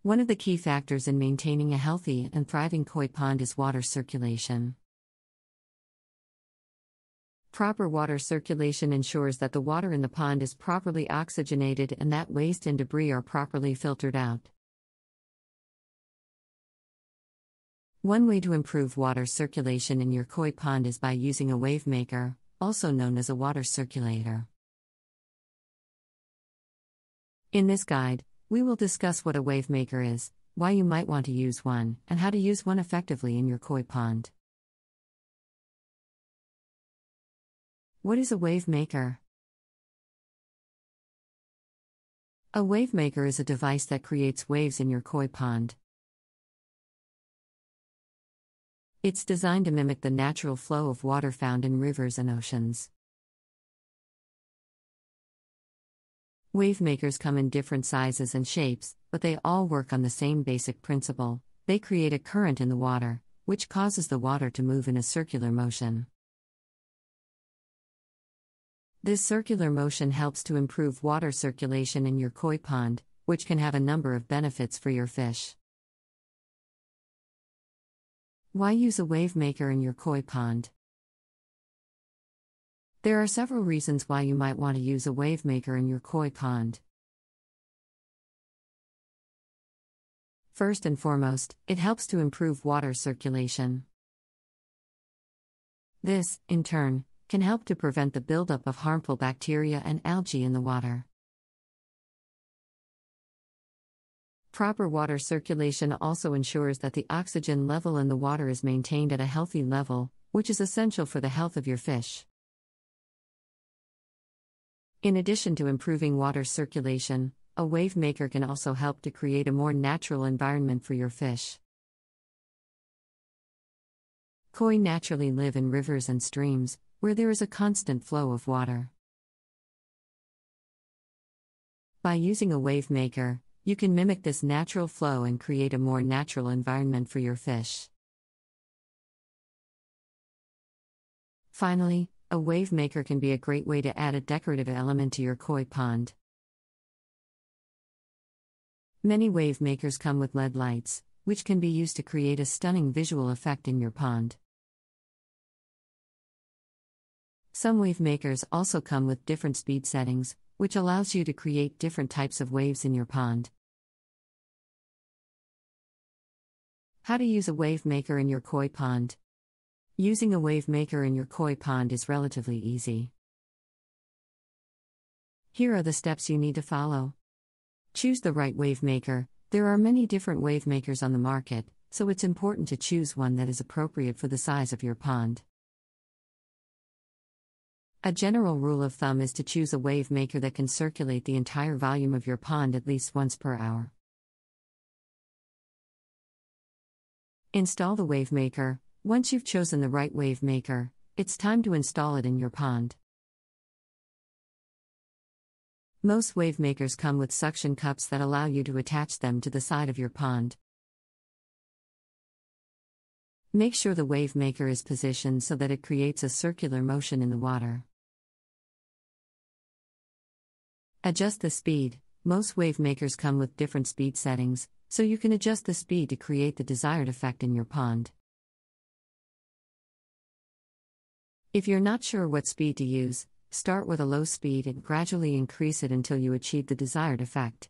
One of the key factors in maintaining a healthy and thriving koi pond is water circulation. Proper water circulation ensures that the water in the pond is properly oxygenated and that waste and debris are properly filtered out. One way to improve water circulation in your koi pond is by using a wave maker, also known as a water circulator. In this guide, we will discuss what a wave maker is, why you might want to use one, and how to use one effectively in your koi pond. What is a wave maker? A wave maker is a device that creates waves in your koi pond. It's designed to mimic the natural flow of water found in rivers and oceans. Wave makers come in different sizes and shapes, but they all work on the same basic principle. They create a current in the water, which causes the water to move in a circular motion. This circular motion helps to improve water circulation in your koi pond, which can have a number of benefits for your fish. Why use a wave maker in your koi pond? There are several reasons why you might want to use a wave maker in your koi pond. First and foremost, it helps to improve water circulation. This, in turn, can help to prevent the buildup of harmful bacteria and algae in the water. Proper water circulation also ensures that the oxygen level in the water is maintained at a healthy level, which is essential for the health of your fish. In addition to improving water circulation, a wave maker can also help to create a more natural environment for your fish. Koi naturally live in rivers and streams, where there is a constant flow of water. By using a wave maker, you can mimic this natural flow and create a more natural environment for your fish. Finally, A wave maker can be a great way to add a decorative element to your koi pond. Many wave makers come with LED lights, which can be used to create a stunning visual effect in your pond. Some wave makers also come with different speed settings, which allows you to create different types of waves in your pond. How to use a wave maker in your koi pond. Using a wave maker in your koi pond is relatively easy. Here are the steps you need to follow. Choose the right wave maker. There are many different wave makers on the market, so it's important to choose one that is appropriate for the size of your pond. A general rule of thumb is to choose a wave maker that can circulate the entire volume of your pond at least once per hour. Install the wave maker. Once you've chosen the right wave maker, it's time to install it in your pond. Most wave makers come with suction cups that allow you to attach them to the side of your pond. Make sure the wave maker is positioned so that it creates a circular motion in the water. Adjust the speed. Most wave makers come with different speed settings, so you can adjust the speed to create the desired effect in your pond. If you're not sure what speed to use, start with a low speed and gradually increase it until you achieve the desired effect.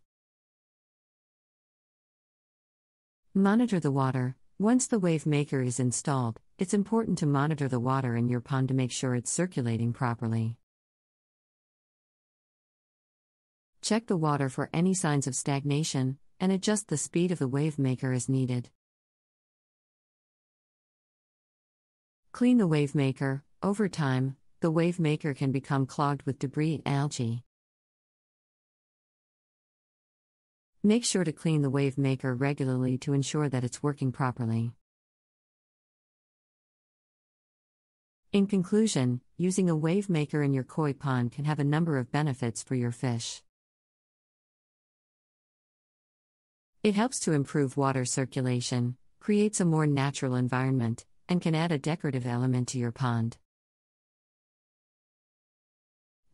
Monitor the water. Once the wave maker is installed, it's important to monitor the water in your pond to make sure it's circulating properly. Check the water for any signs of stagnation, and adjust the speed of the wave maker as needed. Clean the wave maker. Over time, the wave maker can become clogged with debris and algae. Make sure to clean the wave maker regularly to ensure that it's working properly. In conclusion, using a wave maker in your koi pond can have a number of benefits for your fish. It helps to improve water circulation, creates a more natural environment, and can add a decorative element to your pond.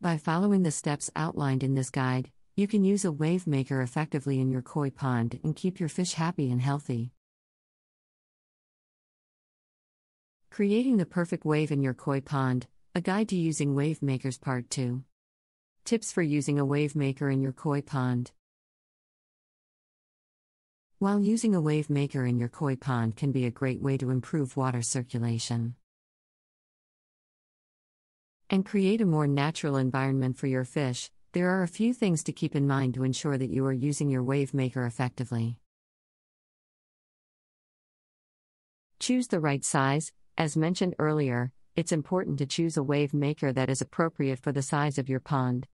By following the steps outlined in this guide, you can use a wave maker effectively in your koi pond and keep your fish happy and healthy. Creating the perfect wave in your koi pond, a guide to using wave makers part 2. Tips for using a wave maker in your koi pond. While using a wave maker in your koi pond can be a great way to improve water circulation and create a more natural environment for your fish, there are a few things to keep in mind to ensure that you are using your wave maker effectively. Choose the right size. As mentioned earlier, it's important to choose a wave maker that is appropriate for the size of your pond.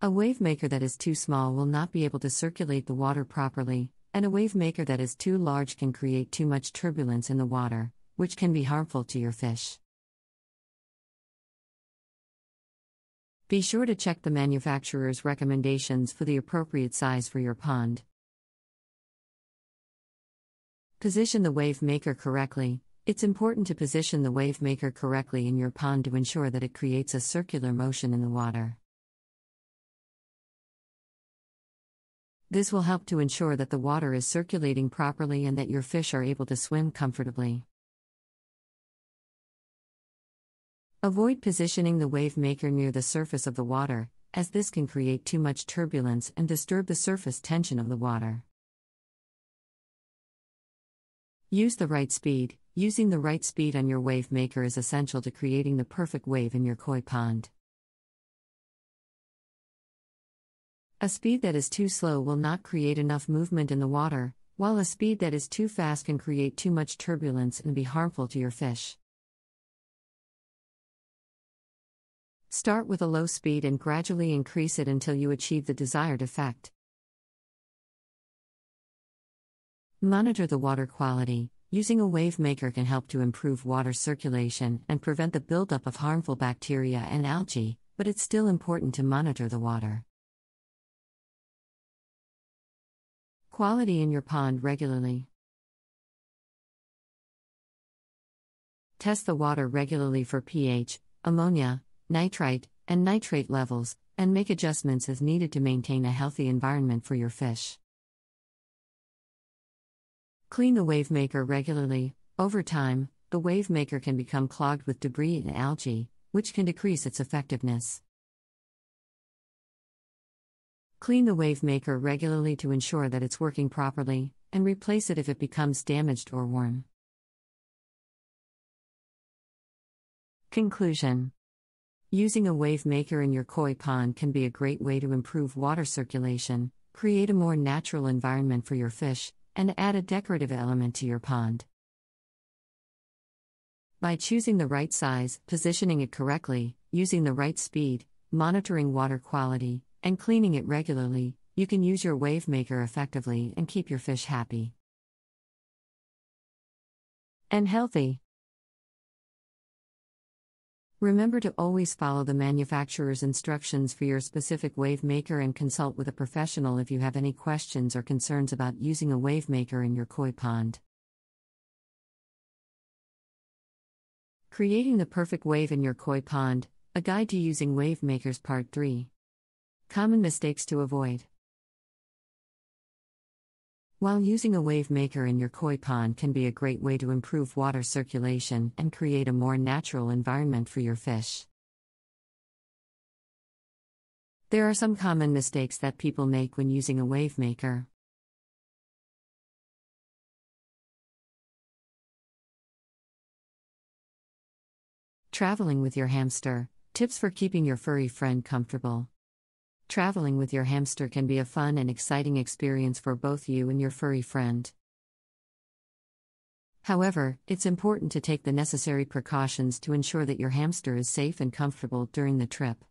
A wave maker that is too small will not be able to circulate the water properly, and a wave maker that is too large can create too much turbulence in the water, which can be harmful to your fish. Be sure to check the manufacturer's recommendations for the appropriate size for your pond. Position the wave maker correctly. It's important to position the wave maker correctly in your pond to ensure that it creates a circular motion in the water. This will help to ensure that the water is circulating properly and that your fish are able to swim comfortably. Avoid positioning the wave maker near the surface of the water, as this can create too much turbulence and disturb the surface tension of the water. Use the right speed. Using the right speed on your wave maker is essential to creating the perfect wave in your koi pond. A speed that is too slow will not create enough movement in the water, while a speed that is too fast can create too much turbulence and be harmful to your fish. Start with a low speed and gradually increase it until you achieve the desired effect. Monitor the water quality. Using a wave maker can help to improve water circulation and prevent the buildup of harmful bacteria and algae, but it's still important to monitor the water quality in your pond regularly. Test the water regularly for pH, ammonia, nitrite, and nitrate levels, and make adjustments as needed to maintain a healthy environment for your fish. Clean the wave maker regularly. Over time, the wave maker can become clogged with debris and algae, which can decrease its effectiveness. Clean the wave maker regularly to ensure that it's working properly, and replace it if it becomes damaged or worn. Conclusion. Using a wave maker in your koi pond can be a great way to improve water circulation, create a more natural environment for your fish, and add a decorative element to your pond. By choosing the right size, positioning it correctly, using the right speed, monitoring water quality, and cleaning it regularly, you can use your wave maker effectively and keep your fish happy and healthy. Remember to always follow the manufacturer's instructions for your specific wave maker and consult with a professional if you have any questions or concerns about using a wave maker in your koi pond. Creating the perfect wave in your koi pond, a guide to using wave makers, part 3. Common mistakes to avoid. While using a wave maker in your koi pond can be a great way to improve water circulation and create a more natural environment for your fish, there are some common mistakes that people make when using a wave maker. Traveling with your hamster, tips for keeping your furry friend comfortable. Traveling with your hamster can be a fun and exciting experience for both you and your furry friend. However, it's important to take the necessary precautions to ensure that your hamster is safe and comfortable during the trip.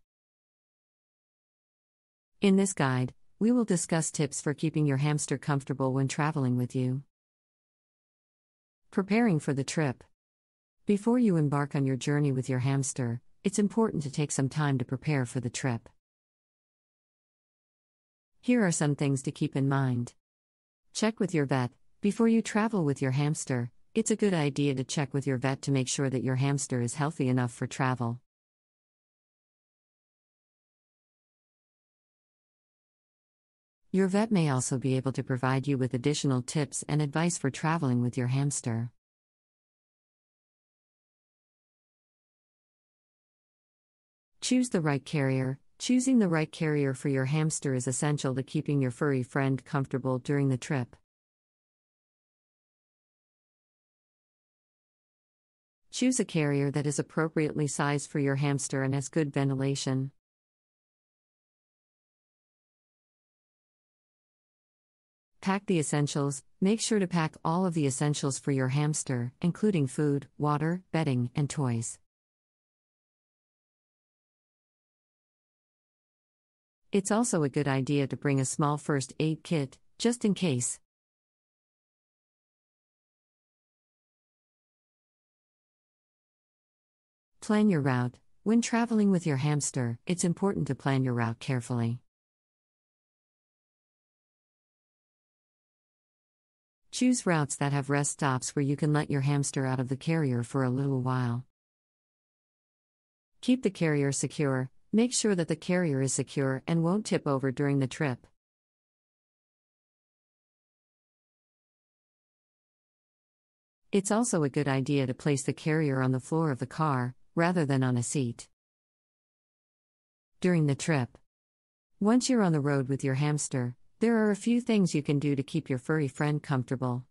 In this guide, we will discuss tips for keeping your hamster comfortable when traveling with you. Preparing for the trip. Before you embark on your journey with your hamster, it's important to take some time to prepare for the trip. Here are some things to keep in mind. Check with your vet. Before you travel with your hamster, it's a good idea to check with your vet to make sure that your hamster is healthy enough for travel. Your vet may also be able to provide you with additional tips and advice for traveling with your hamster. Choose the right carrier. Choosing the right carrier for your hamster is essential to keeping your furry friend comfortable during the trip. Choose a carrier that is appropriately sized for your hamster and has good ventilation. Pack the essentials. Make sure to pack all of the essentials for your hamster, including food, water, bedding, and toys. It's also a good idea to bring a small first aid kit, just in case. Plan your route. When traveling with your hamster, it's important to plan your route carefully. Choose routes that have rest stops where you can let your hamster out of the carrier for a little while. Keep the carrier secure. Make sure that the carrier is secure and won't tip over during the trip. It's also a good idea to place the carrier on the floor of the car, rather than on a seat. During the trip. Once you're on the road with your hamster, there are a few things you can do to keep your furry friend comfortable.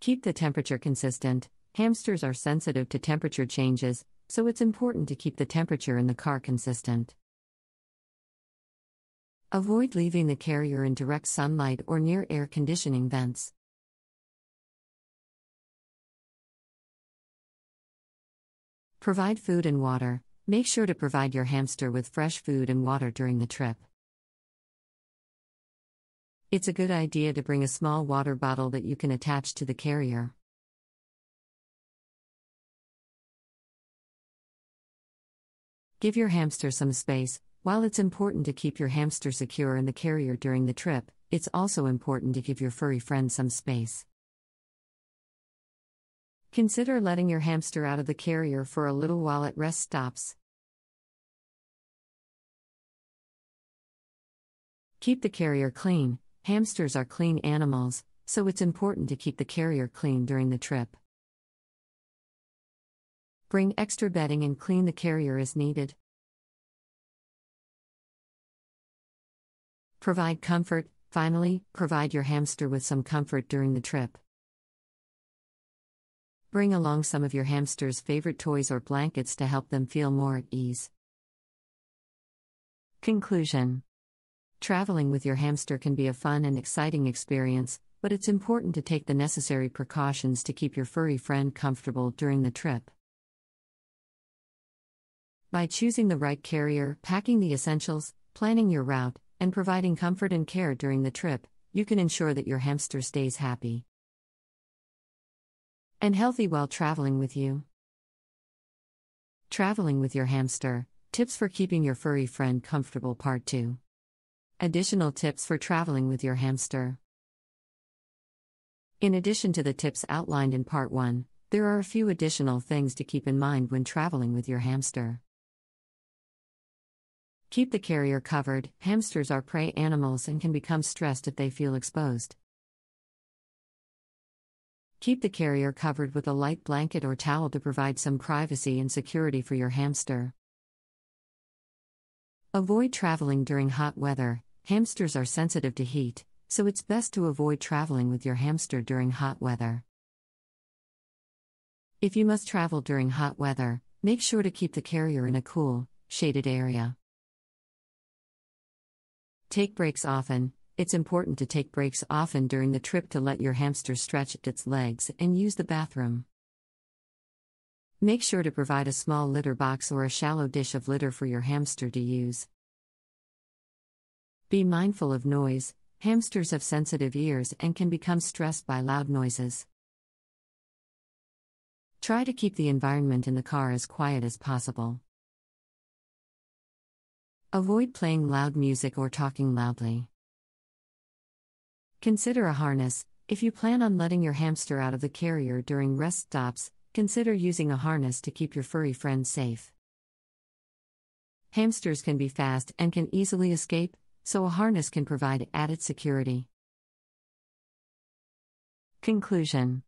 Keep the temperature consistent. Hamsters are sensitive to temperature changes, so it's important to keep the temperature in the car consistent. Avoid leaving the carrier in direct sunlight or near air conditioning vents. Provide food and water. Make sure to provide your hamster with fresh food and water during the trip. It's a good idea to bring a small water bottle that you can attach to the carrier. Give your hamster some space. While it's important to keep your hamster secure in the carrier during the trip, it's also important to give your furry friend some space. Consider letting your hamster out of the carrier for a little while at rest stops. Keep the carrier clean. Hamsters are clean animals, so it's important to keep the carrier clean during the trip. Bring extra bedding and clean the carrier as needed. Provide comfort. Finally, provide your hamster with some comfort during the trip. Bring along some of your hamster's favorite toys or blankets to help them feel more at ease. Conclusion. Traveling with your hamster can be a fun and exciting experience, but it's important to take the necessary precautions to keep your furry friend comfortable during the trip. By choosing the right carrier, packing the essentials, planning your route, and providing comfort and care during the trip, you can ensure that your hamster stays happy and healthy while traveling with you. Traveling with your hamster, tips for keeping your furry friend comfortable, Part 2. Additional tips for traveling with your hamster. In addition to the tips outlined in Part 1, there are a few additional things to keep in mind when traveling with your hamster. Keep the carrier covered. Hamsters are prey animals and can become stressed if they feel exposed. Keep the carrier covered with a light blanket or towel to provide some privacy and security for your hamster. Avoid traveling during hot weather. Hamsters are sensitive to heat, so it's best to avoid traveling with your hamster during hot weather. If you must travel during hot weather, make sure to keep the carrier in a cool, shaded area. Take breaks often. It's important to take breaks often during the trip to let your hamster stretch its legs and use the bathroom. Make sure to provide a small litter box or a shallow dish of litter for your hamster to use. Be mindful of noise. Hamsters have sensitive ears and can become stressed by loud noises. Try to keep the environment in the car as quiet as possible. Avoid playing loud music or talking loudly. Consider a harness. If you plan on letting your hamster out of the carrier during rest stops, consider using a harness to keep your furry friend safe. Hamsters can be fast and can easily escape, so a harness can provide added security. Conclusion.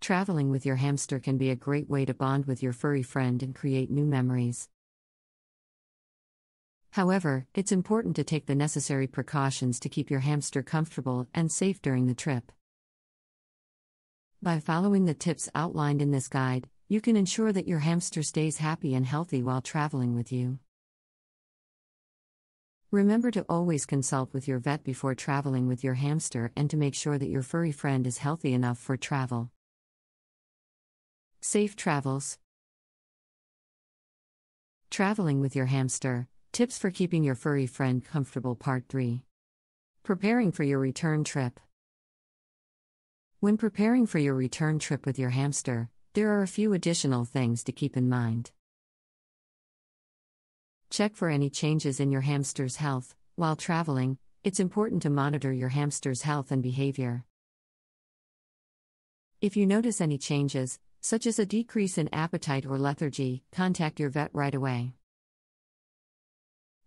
Traveling with your hamster can be a great way to bond with your furry friend and create new memories. However, it's important to take the necessary precautions to keep your hamster comfortable and safe during the trip. By following the tips outlined in this guide, you can ensure that your hamster stays happy and healthy while traveling with you. Remember to always consult with your vet before traveling with your hamster and to make sure that your furry friend is healthy enough for travel. Safe travels. Traveling with your hamster, tips for keeping your furry friend comfortable, Part 3. Preparing for your return trip. When preparing for your return trip with your hamster, there are a few additional things to keep in mind. Check for any changes in your hamster's health. While traveling, it's important to monitor your hamster's health and behavior. If you notice any changes, such as a decrease in appetite or lethargy, contact your vet right away.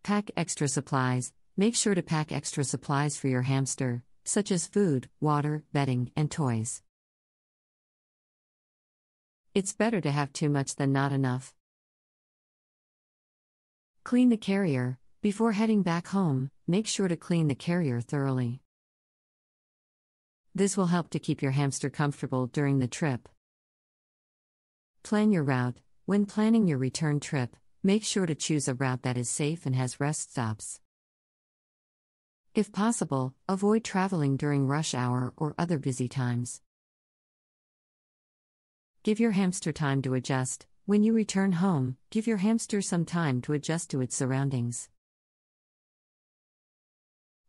Pack extra supplies. Make sure to pack extra supplies for your hamster, such as food, water, bedding, and toys. It's better to have too much than not enough. Clean the carrier. Before heading back home, make sure to clean the carrier thoroughly. This will help to keep your hamster comfortable during the trip. Plan your route. When planning your return trip, make sure to choose a route that is safe and has rest stops. If possible, avoid traveling during rush hour or other busy times. Give your hamster time to adjust. When you return home, give your hamster some time to adjust to its surroundings.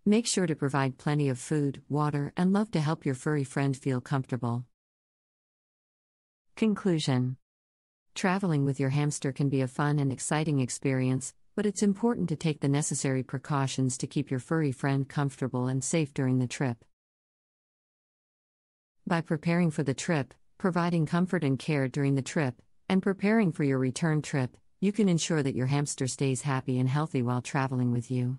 Make sure to provide plenty of food, water, and love to help your furry friend feel comfortable. Conclusion. Traveling with your hamster can be a fun and exciting experience, but it's important to take the necessary precautions to keep your furry friend comfortable and safe during the trip. By preparing for the trip, providing comfort and care during the trip, and preparing for your return trip, you can ensure that your hamster stays happy and healthy while traveling with you.